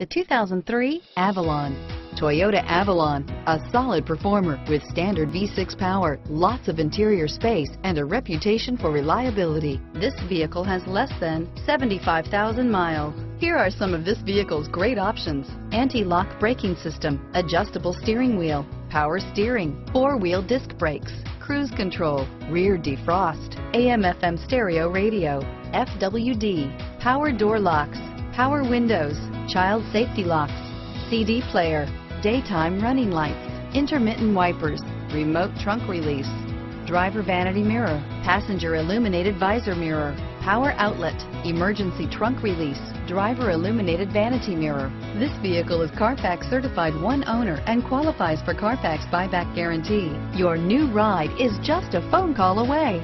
The 2003 Avalon. Toyota Avalon, a solid performer with standard V6 power, lots of interior space, and a reputation for reliability. This vehicle has less than 75,000 miles. Here are some of this vehicle's great options: anti-lock braking system, adjustable steering wheel, power steering, four-wheel disc brakes, cruise control, rear defrost, AM/FM stereo radio, FWD, power door locks, power windows, child safety locks, CD player, daytime running lights, intermittent wipers, remote trunk release, driver vanity mirror, passenger illuminated visor mirror, power outlet, emergency trunk release, driver illuminated vanity mirror. This vehicle is Carfax certified one owner and qualifies for Carfax buyback guarantee. Your new ride is just a phone call away.